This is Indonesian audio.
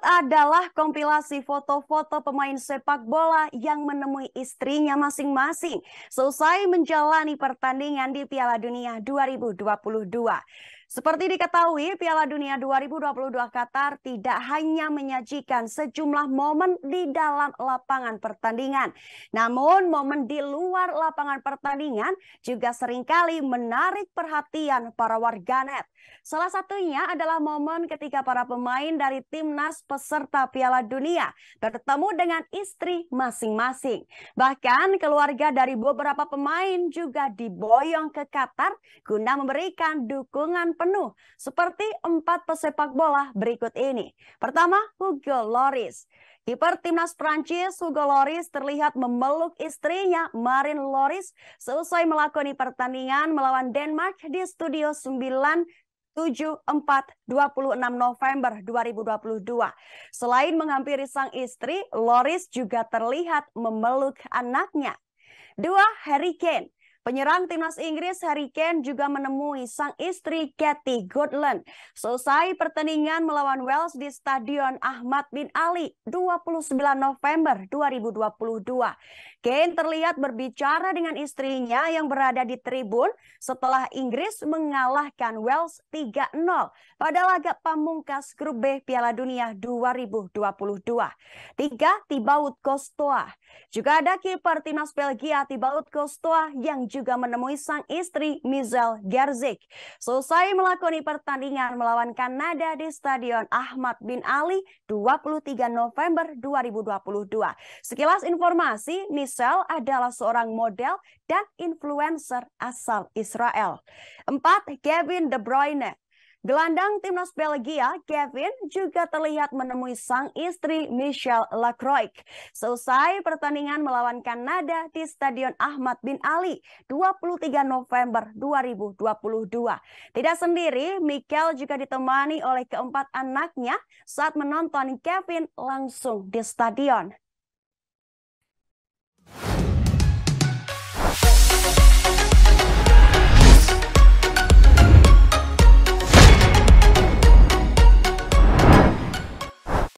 Berikut adalah kompilasi foto-foto pemain sepak bola yang menemui istrinya masing-masing seusai menjalani pertandingan di Piala Dunia 2022. Seperti diketahui, Piala Dunia 2022 Qatar tidak hanya menyajikan sejumlah momen di dalam lapangan pertandingan. Namun, momen di luar lapangan pertandingan juga seringkali menarik perhatian para warganet. Salah satunya adalah momen ketika para pemain dari timnas peserta Piala Dunia bertemu dengan istri masing-masing. Bahkan, keluarga dari beberapa pemain juga diboyong ke Qatar guna memberikan dukungan penuh seperti empat pesepak bola berikut ini. Pertama, Hugo Lloris. Kiper timnas Prancis Hugo Lloris terlihat memeluk istrinya Marine Lloris seusai melakoni pertandingan melawan Denmark di Studio 974, 26 November 2022. Selain menghampiri sang istri, Lloris juga terlihat memeluk anaknya. Dua, Harry Kane. Penyerang timnas Inggris Harry Kane juga menemui sang istri Cathy Goodland seusai pertandingan melawan Wales di Stadion Ahmad Bin Ali 29 November 2022. Kane terlihat berbicara dengan istrinya yang berada di tribun setelah Inggris mengalahkan Wales 3-0 pada laga pamungkas grup B Piala Dunia 2022. Tiga, Thibaut Courtois. Juga ada kiper timnas Belgia Thibaut Courtois yang juga menemui sang istri Michèle Gerzik selesai melakoni pertandingan melawan Kanada di Stadion Ahmad Bin Ali 23 November 2022. Sekilas informasi, Michelle adalah seorang model dan influencer asal Israel. Empat, Kevin De Bruyne. Gelandang timnas Belgia, Kevin, juga terlihat menemui sang istri Michelle Lacroix seusai pertandingan melawan Kanada di Stadion Ahmad Bin Ali 23 November 2022. Tidak sendiri, Michelle juga ditemani oleh keempat anaknya saat menonton Kevin langsung di stadion.